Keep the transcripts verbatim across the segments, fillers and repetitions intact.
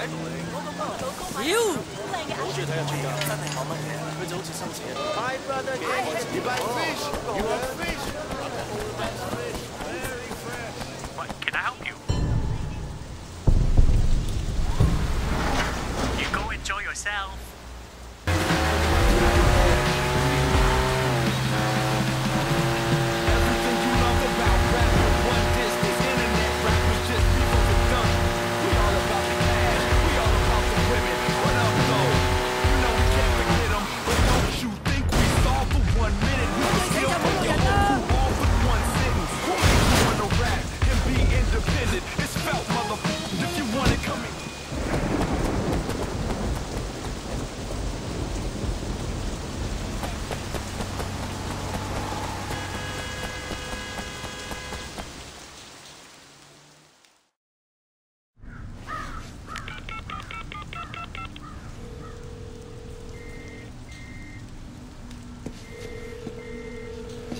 What, can I help you? You go enjoy yourself.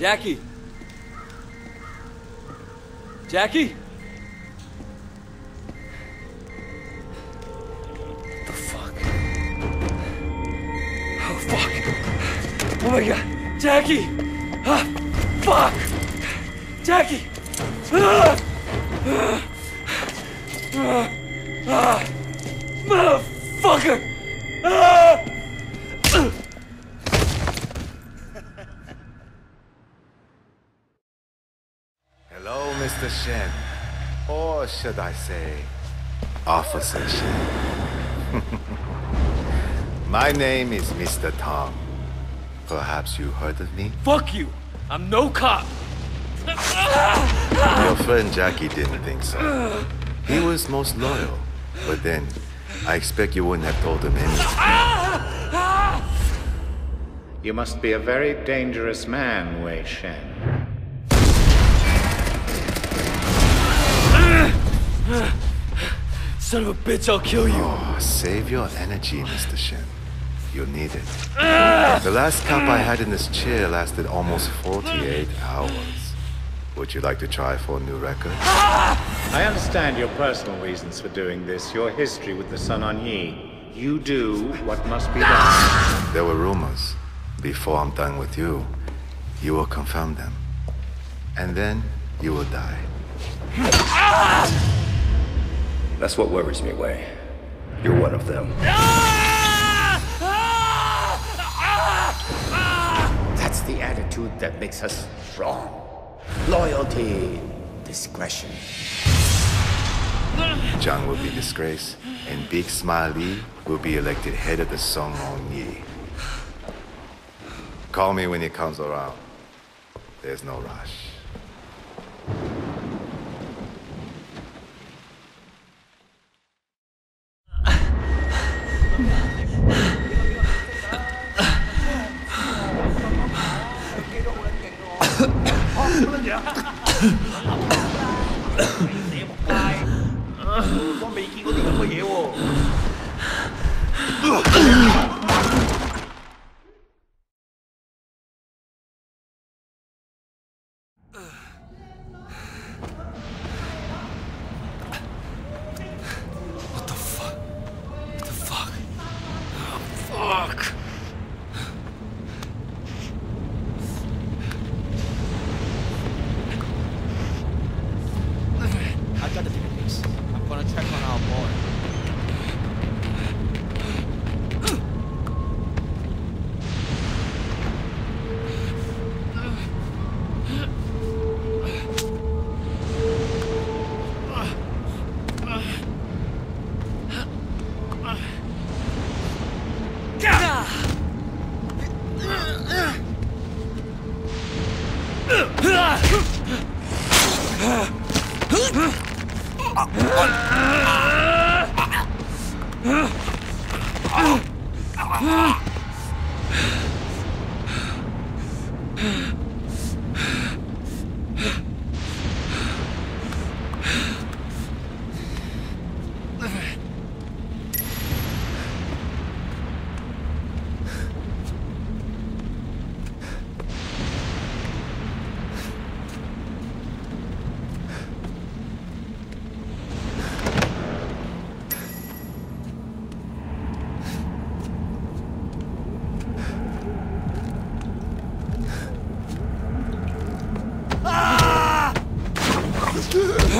Jackie! Jackie? The fuck? Oh fuck! Oh my god! Jackie! Ah, fuck! Jackie! Ah! Ah! Ah! Ah! Motherfucker! Ah! Mister Shen, or should I say, Officer Shen. My name is Mister Tom. Perhaps you heard of me? Fuck you! I'm no cop! Your friend Jackie didn't think so. He was most loyal, but then, I expect you wouldn't have told him anything. You must be a very dangerous man, Wei Shen. Son of a bitch, I'll kill you. Oh, save your energy, Mister Shen. You'll need it. The last cup I had in this chair lasted almost forty-eight hours. Would you like to try for a new record? I understand your personal reasons for doing this, your history with the Sun On Yee. You do what must be done. There were rumors. Before I'm done with you, you will confirm them. And then you will die. That's what worries me, Wei. You're one of them. That's the attitude that makes us strong. Loyalty, discretion. Zhang will be disgraced, and Big Smile Lee will be elected head of the Sun On Yee. Call me when he comes around. There's no rush. I'm gonna check on our boy.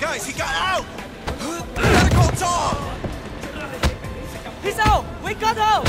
Guys, he got out! Gotta call Tom! He's out! We got out!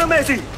Amazing!